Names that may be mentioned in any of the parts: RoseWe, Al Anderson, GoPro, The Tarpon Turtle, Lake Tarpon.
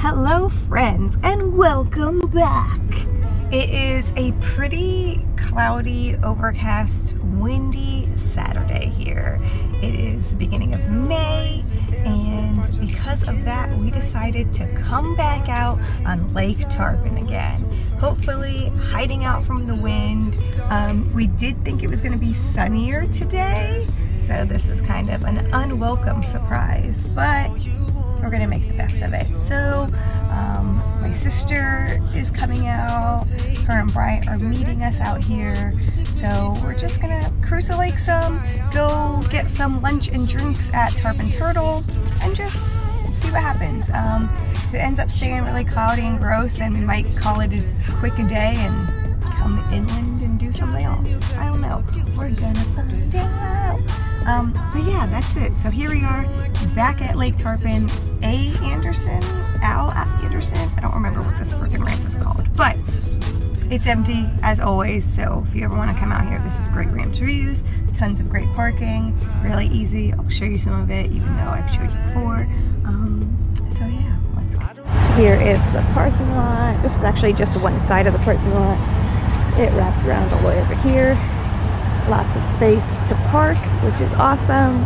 Hello friends and welcome back. It is a pretty cloudy, overcast, windy Saturday here. It is the beginning of May, and because of that we decided to come back out on Lake Tarpon again, hopefully hiding out from the wind. We did think it was going to be sunnier today, so this is kind of an unwelcome surprise, but we're gonna make the best of it. So my sister is coming out, her and Bryant are meeting us out here, so we're just gonna cruise the lake some, go get some lunch and drinks at Tarpon Turtle, and just see what happens. If it ends up staying really cloudy and gross, then we might call it a quick day and come inland and do something else. I don't know, we're gonna find out. But yeah, that's it. So here we are back at Lake Tarpon. Al Anderson, I don't remember what this freaking ramp is called, but it's empty as always. So if you ever want to come out here, this is great ramp to use, tons of great parking, really easy. I'll show you some of it, even though I've showed you before. So yeah, let's go. Here is the parking lot. This is actually just one side of the parking lot. It wraps around all the way over here. Lots of space to park, which is awesome.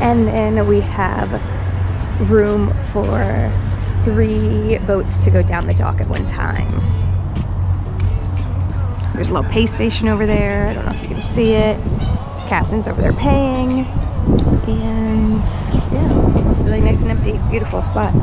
And then we have room for 3 boats to go down the dock at one time. There's a little pay station over there. I don't know if you can see it. Captain's over there paying. And yeah, really nice and empty. Beautiful spot.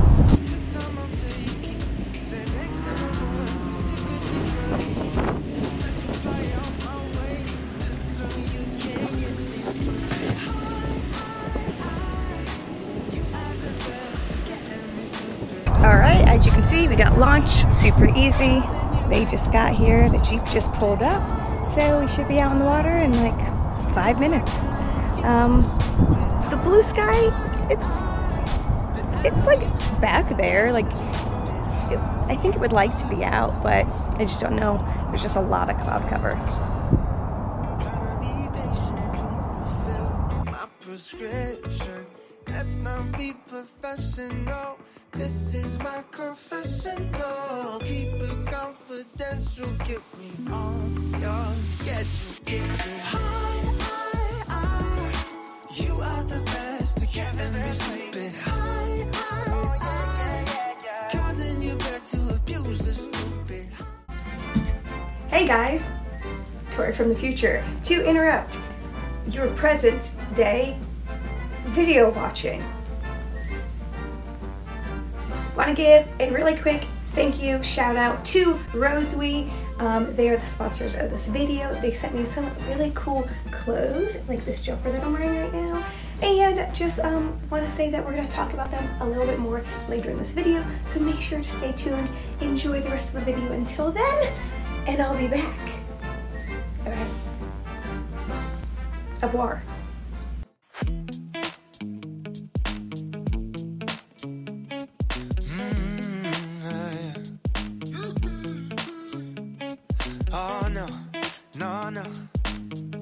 Alright, as you can see, we got launched, super easy. They just got here, the Jeep just pulled up, so we should be out in the water in like 5 minutes. The blue sky, it's like back there, like I think it would like to be out, but I just don't know. There's just a lot of cloud cover. Let's not be professional. This is my confessional. Keep it confidential. Get me on your schedule. Get me high, you are the best. Together there's something high. Calling you back to abuse the stupid. Hey guys, Tori from the future. To interrupt your present day video watching. Want to give a really quick thank you shout out to RoseWe. They are the sponsors of this video. They sent me some really cool clothes, like this jumper that I'm wearing right now. And just want to say that we're going to talk about them a little bit more later in this video. So make sure to stay tuned. Enjoy the rest of the video until then, and I'll be back. All right. Au revoir.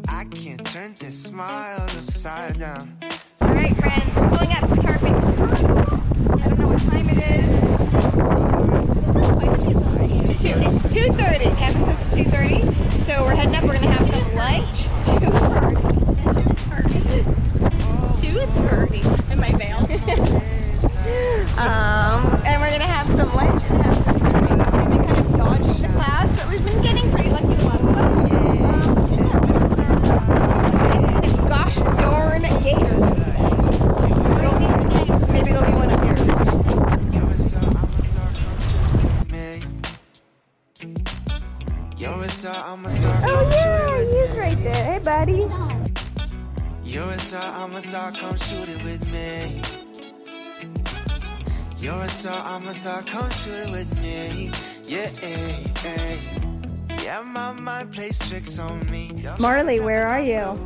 I can't turn this smile upside down. All right, friends, we're going up to Tarpon Turtle. I don't know what time it is. It's 2:30. Captain says it's 2:30. So we're heading up. We're gonna have some lunch. 2:30. 2:30. In my veil. And we're gonna have some lunch and have some food. We've been kind of dodging the clouds, but we've been getting pretty lucky ones up. Gosh darn gators. Maybe there'll be one up here. Oh yeah, he's right there. Hey buddy. You're a star, I'm a star, come shoot it with me. You're a star, I'm a star, come shoot it with me. Yeah, yeah, my mind plays tricks on me. Marley, where are you?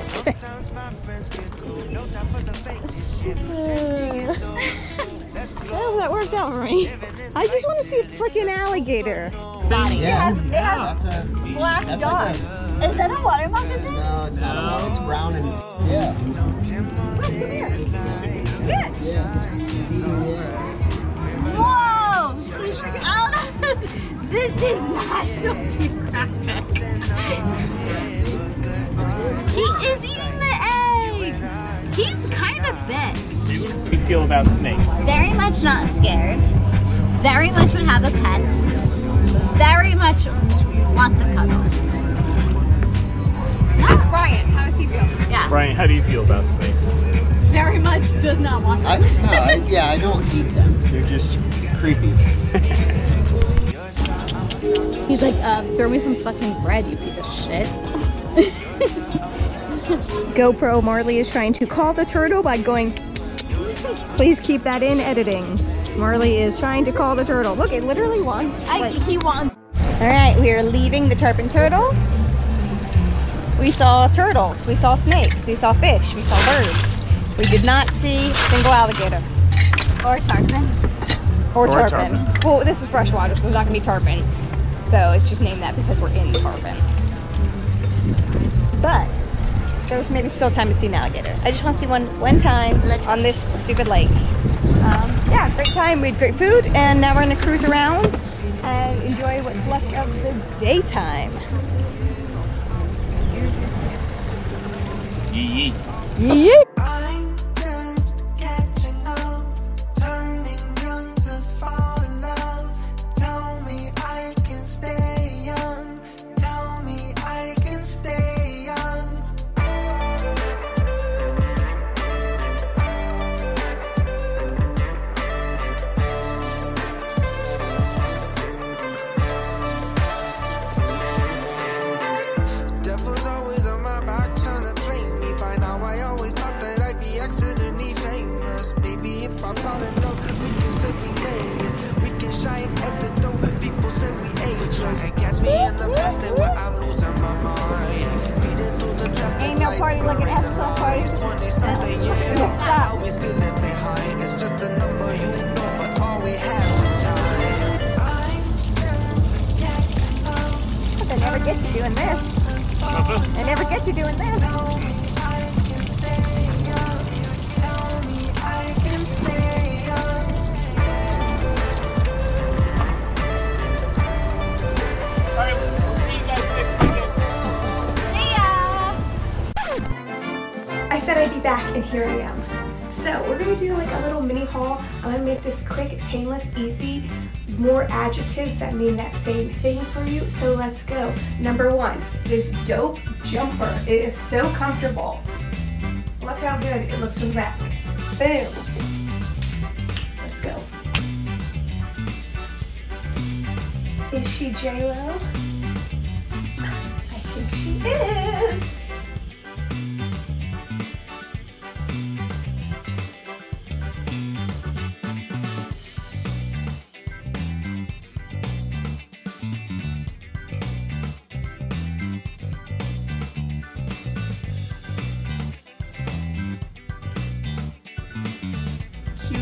Sometimes my friends get cool. No time for the fakeness. Well, that worked out for me. I just want to see a freaking alligator. Yeah, it has black dots. Like is that a watermelon? No, it's not. It's brown and yeah. Wait, come here. is National Geographic. He is eating the egg. He's kind of big. What do you feel about snakes? Very much not scared. Very much would have a pet. Very much want to cuddle. That's Brian. How does he feel? Yeah. Brian, how do you feel about snakes? Very much does not want them. I don't eat them. They're just creepy. He's like, throw me some fucking bread, you piece of shit. GoPro Marley is trying to call the turtle by going, please keep that in editing. Marley is trying to call the turtle. Look, it literally wants. He wants. All right, we are leaving the Tarpon Turtle. We saw turtles, we saw snakes, we saw fish, we saw birds. We did not see a single alligator. Or tarpon. Or tarpon. Well, this is freshwater, so there's not gonna be tarpon. So it's just named that because we're in Tarpon. But there's maybe still time to see an alligator. I just want to see one time on this stupid lake. Yeah, great time. We had great food, and now we're gonna cruise around and enjoy what's left of the daytime. Yee yee. Yee. Ain't no party like an S-Club party. I always feel left behind. It's just a number, you know, but all we have is time. But they never get you doing this. They never get you doing this. Back, and here I am. So we're gonna do like a little mini haul. I'm gonna make this quick, painless, easy, more adjectives that mean that same thing for you, so let's go. Number 1, this dope jumper. It is so comfortable. Look how good it looks on the back. Boom. Let's go. Is she J-Lo? I think she is.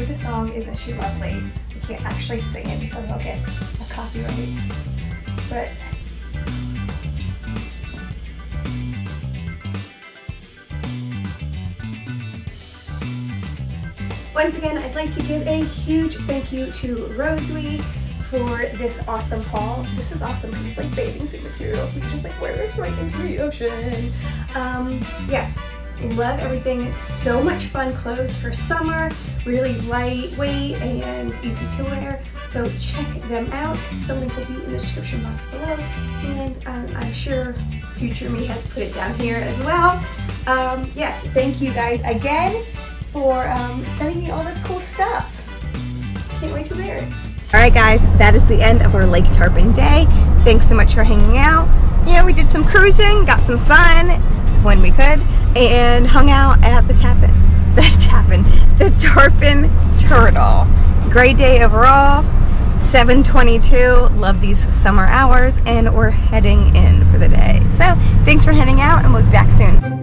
The song Isn't She Lovely. I can't actually sing it because I'll get a copyright. But once again, I'd like to give a huge thank you to RoseWe for this awesome haul. This is awesome because it's like bathing suit material, so you just like wear this right into the ocean. Yes. Love everything. So much fun clothes for summer. Really lightweight and easy to wear. So check them out. The link will be in the description box below. And I'm sure future me has put it down here as well. Yeah, thank you guys again for sending me all this cool stuff. Can't wait to wear it. Alright guys, that is the end of our Lake Tarpon day. Thanks so much for hanging out. Yeah, we did some cruising, got some sun when we could, and hung out at the Tarpon Turtle. Great day overall, 7:22, love these summer hours, and we're heading in for the day. So thanks for hanging out, and we'll be back soon.